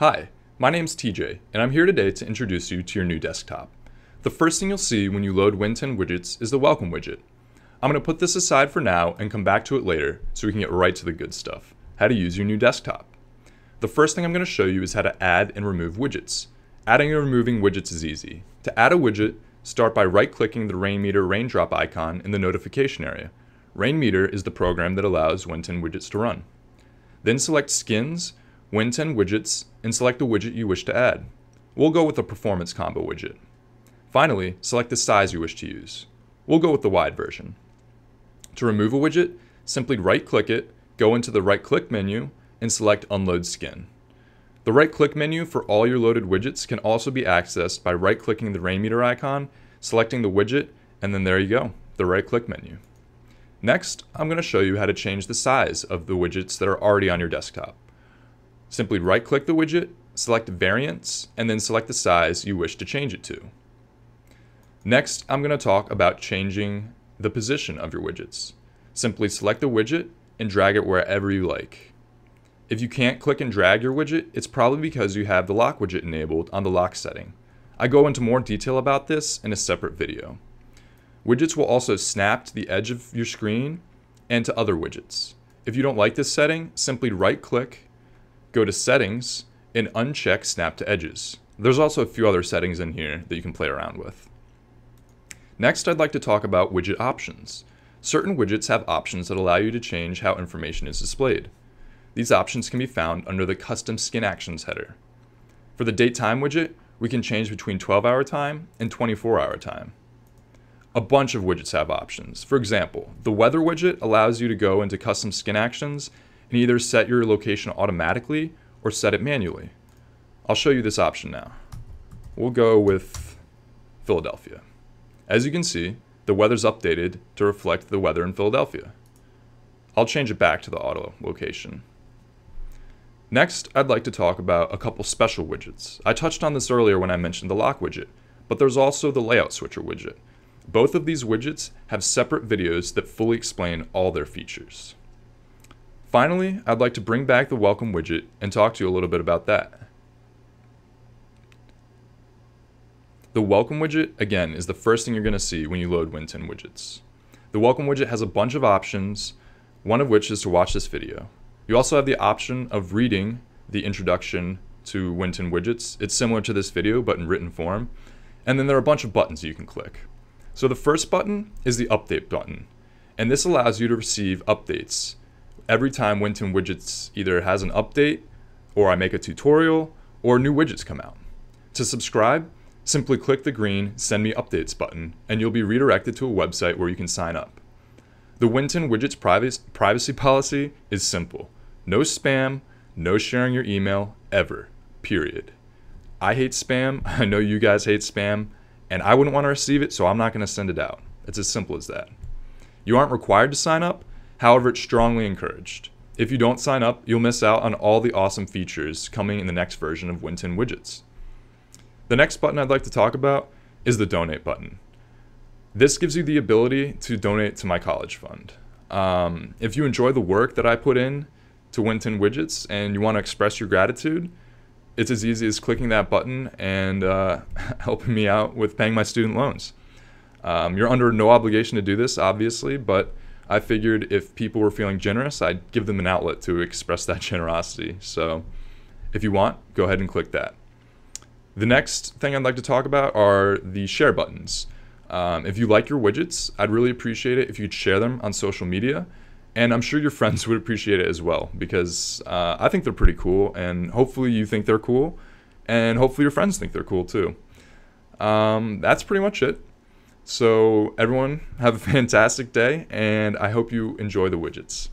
Hi, my name's TJ, and I'm here today to introduce you to your new desktop. The first thing you'll see when you load Win10 widgets is the Welcome widget. I'm going to put this aside for now and come back to it later so we can get right to the good stuff, how to use your new desktop. The first thing I'm going to show you is how to add and remove widgets. Adding and removing widgets is easy. To add a widget, start by right-clicking the Rainmeter raindrop icon in the notification area. Rainmeter is the program that allows Win10 widgets to run. Then select Skins, Win10 widgets, and select the widget you wish to add. We'll go with the Performance Combo widget. Finally, select the size you wish to use. We'll go with the wide version. To remove a widget, simply right-click it, go into the right-click menu, and select Unload Skin. The right-click menu for all your loaded widgets can also be accessed by right-clicking the Rainmeter icon, selecting the widget, and then there you go, the right-click menu. Next, I'm going to show you how to change the size of the widgets that are already on your desktop. Simply right-click the widget, select Variants, and then select the size you wish to change it to. Next, I'm going to talk about changing the position of your widgets. Simply select the widget and drag it wherever you like. If you can't click and drag your widget, it's probably because you have the lock widget enabled on the lock setting. I go into more detail about this in a separate video. Widgets will also snap to the edge of your screen and to other widgets. If you don't like this setting, simply right-click, go to Settings, and uncheck Snap to Edges. There's also a few other settings in here that you can play around with. Next, I'd like to talk about widget options. Certain widgets have options that allow you to change how information is displayed. These options can be found under the Custom Skin Actions header. For the Date Time widget, we can change between 12-hour time and 24-hour time. A bunch of widgets have options. For example, the Weather widget allows you to go into Custom Skin Actions and either set your location automatically or set it manually. I'll show you this option now. We'll go with Philadelphia. As you can see, the weather's updated to reflect the weather in Philadelphia. I'll change it back to the auto location. Next, I'd like to talk about a couple special widgets. I touched on this earlier when I mentioned the lock widget, but there's also the layout switcher widget. Both of these widgets have separate videos that fully explain all their features. Finally, I'd like to bring back the Welcome widget and talk to you a little bit about that. The Welcome widget, again, is the first thing you're going to see when you load Win10 widgets. The Welcome widget has a bunch of options, one of which is to watch this video. You also have the option of reading the introduction to Win10 widgets. It's similar to this video, but in written form. And then there are a bunch of buttons you can click. So the first button is the Update button, and this allows you to receive updates every time Win10 widgets either has an update, or I make a tutorial, or new widgets come out. To subscribe, simply click the green Send Me Updates button, and you'll be redirected to a website where you can sign up. The Win10 widgets privacy policy is simple. No spam, no sharing your email, ever, period. I hate spam, I know you guys hate spam, and I wouldn't want to receive it, so I'm not going to send it out. It's as simple as that. You aren't required to sign up, however, it's strongly encouraged. If you don't sign up, you'll miss out on all the awesome features coming in the next version of Win10 widgets. The next button I'd like to talk about is the Donate button. This gives you the ability to donate to my college fund. If you enjoy the work that I put in to Win10 widgets and you want to express your gratitude, it's as easy as clicking that button and helping me out with paying my student loans. You're under no obligation to do this, obviously, but I figured if people were feeling generous, I'd give them an outlet to express that generosity. So if you want, go ahead and click that. The next thing I'd like to talk about are the share buttons. If you like your widgets, I'd really appreciate it if you'd share them on social media, and I'm sure your friends would appreciate it as well, because I think they're pretty cool, and hopefully you think they're cool, and hopefully your friends think they're cool too. That's pretty much it. So everyone, have a fantastic day, and I hope you enjoy the widgets.